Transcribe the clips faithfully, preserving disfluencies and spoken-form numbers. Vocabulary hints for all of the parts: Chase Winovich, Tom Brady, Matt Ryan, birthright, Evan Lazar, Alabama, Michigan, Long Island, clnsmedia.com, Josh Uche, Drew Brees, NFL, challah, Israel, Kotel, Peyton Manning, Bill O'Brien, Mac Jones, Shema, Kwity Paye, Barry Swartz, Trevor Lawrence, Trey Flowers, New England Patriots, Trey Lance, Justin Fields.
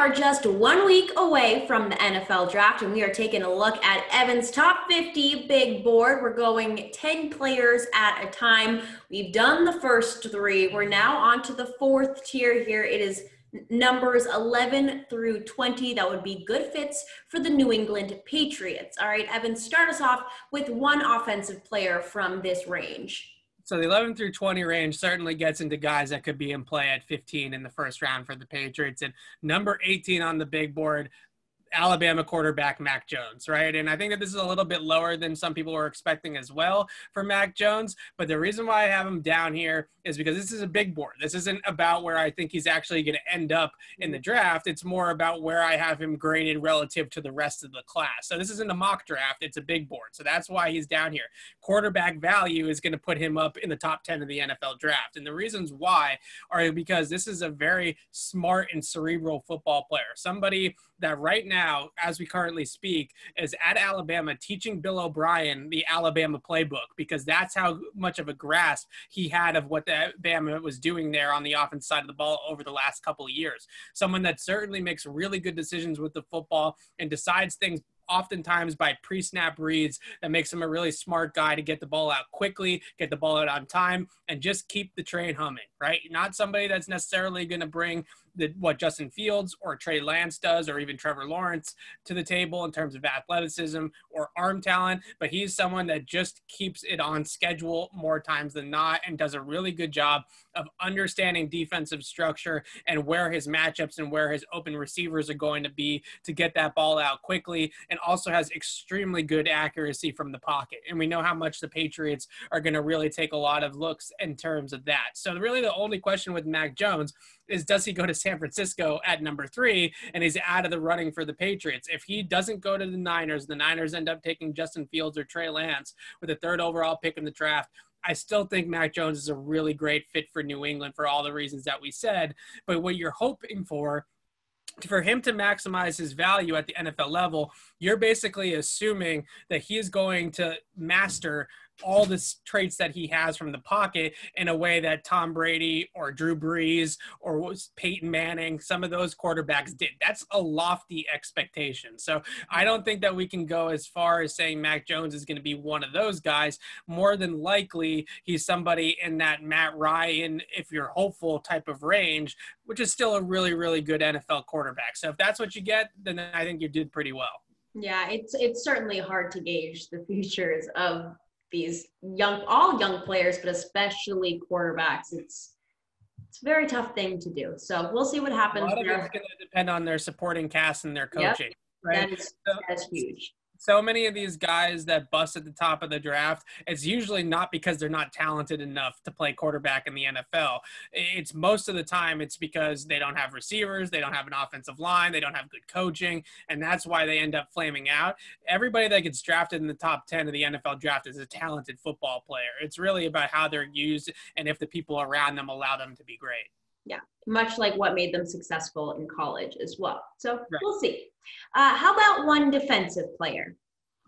are just one week away from the N F L draft, and we are taking a look at Evan's top fifty big board. We're going ten players at a time. We've done the first three. We're now on to the fourth tier here. It is numbers eleven through twenty. That would be good fits for the New England Patriots. All right, Evan, start us off with one offensive player from this range. So the eleven through twenty range certainly gets into guys that could be in play at fifteen in the first round for the Patriots. And number eighteen on the big board, Alabama quarterback Mac Jones, right? And I think that this is a little bit lower than some people were expecting as well for Mac Jones. But the reason why I have him down here is because this is a big board. This isn't about where I think he's actually going to end up in the draft. It's more about where I have him graded relative to the rest of the class. So this isn't a mock draft. It's a big board. So that's why he's down here. Quarterback value is going to put him up in the top ten of the N F L draft. And the reasons why are because this is a very smart and cerebral football player, somebody that right now, Now, as we currently speak, is at Alabama teaching Bill O'Brien the Alabama playbook, because that's how much of a grasp he had of what the Bama was doing there on the offense side of the ball over the last couple of years. Someone that certainly makes really good decisions with the football and decides things oftentimes by pre-snap reads that makes him a really smart guy to get the ball out quickly, get the ball out on time, and just keep the train humming, right? Not somebody that's necessarily going to bring the, what Justin Fields or Trey Lance does or even Trevor Lawrence to the table in terms of athleticism or arm talent, but he's someone that just keeps it on schedule more times than not and does a really good job of understanding defensive structure and where his matchups and where his open receivers are going to be to get that ball out quickly, and also has extremely good accuracy from the pocket. And we know how much the Patriots are going to really take a lot of looks in terms of that. So really the only question with Mac Jones is, does he go to San Francisco at number three and he's out of the running for the Patriots? If he doesn't go to the Niners, the Niners end up taking Justin Fields or Trey Lance with a third overall pick in the draft, I still think Mac Jones is a really great fit for New England for all the reasons that we said. But what you're hoping for, for him to maximize his value at the N F L level, you're basically assuming that he is going to master all the traits that he has from the pocket in a way that Tom Brady or Drew Brees or Peyton Manning, some of those quarterbacks did. That's a lofty expectation. So I don't think that we can go as far as saying Mac Jones is going to be one of those guys. More than likely, he's somebody in that Matt Ryan, if you're hopeful, type of range, which is still a really, really good N F L quarterback. So if that's what you get, then I think you did pretty well. Yeah, it's it's certainly hard to gauge the features of these young, all young players, but especially quarterbacks. It's it's a very tough thing to do. So we'll see what happens. A lot of it's going to depend on their supporting cast and their coaching. Yep. Right? That is, so, that is huge. So many of these guys that bust at the top of the draft, it's usually not because they're not talented enough to play quarterback in the N F L. It's most of the time it's because they don't have receivers, they don't have an offensive line, they don't have good coaching, and that's why they end up flaming out. Everybody that gets drafted in the top ten of the N F L draft is a talented football player. It's really about how they're used and if the people around them allow them to be great. Yeah, much like what made them successful in college as well. So right. We'll see. Uh, how about one defensive player?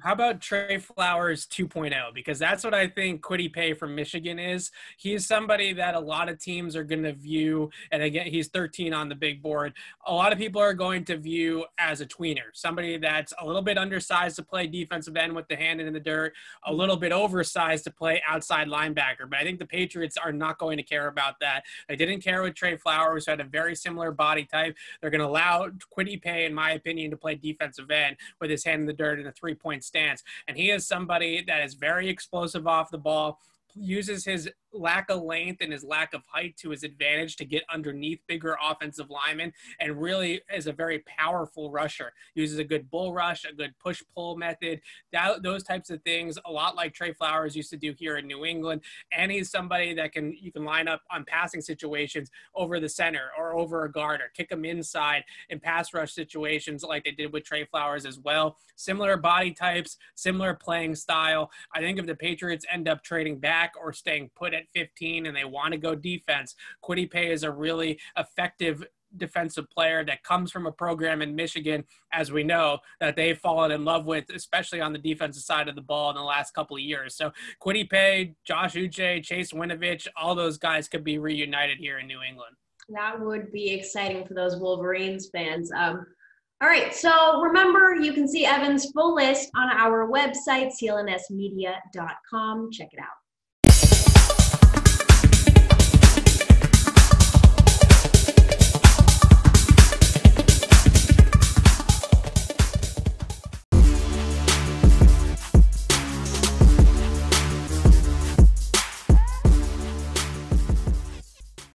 How about Trey Flowers two point oh? Because that's what I think Kwity Paye from Michigan is. He is somebody that a lot of teams are going to view, and again, he's thirteen on the big board. A lot of people are going to view as a tweener, somebody that's a little bit undersized to play defensive end with the hand in the dirt, a little bit oversized to play outside linebacker. But I think the Patriots are not going to care about that. They didn't care with Trey Flowers, who had a very similar body type. They're going to allow Kwity Paye, in my opinion, to play defensive end with his hand in the dirt in a three-point stance, and he is somebody that is very explosive off the ball, uses his lack of length and his lack of height to his advantage to get underneath bigger offensive linemen, and really is a very powerful rusher. Uses a good bull rush, a good push-pull method, that, those types of things, a lot like Trey Flowers used to do here in New England. And he's somebody that can you can line up on passing situations over the center or over a guard, or kick him inside in pass rush situations like they did with Trey Flowers as well. Similar body types, similar playing style. I think if the Patriots end up trading back or staying put at fifteen and they want to go defense, Kwity Paye is a really effective defensive player that comes from a program in Michigan, as we know, that they've fallen in love with, especially on the defensive side of the ball in the last couple of years. So Kwity Paye, Josh Uche, Chase Winovich, all those guys could be reunited here in New England. That would be exciting for those Wolverines fans. Um, all right, so remember, you can see Evan's full list on our website, C L N S media dot com. Check it out.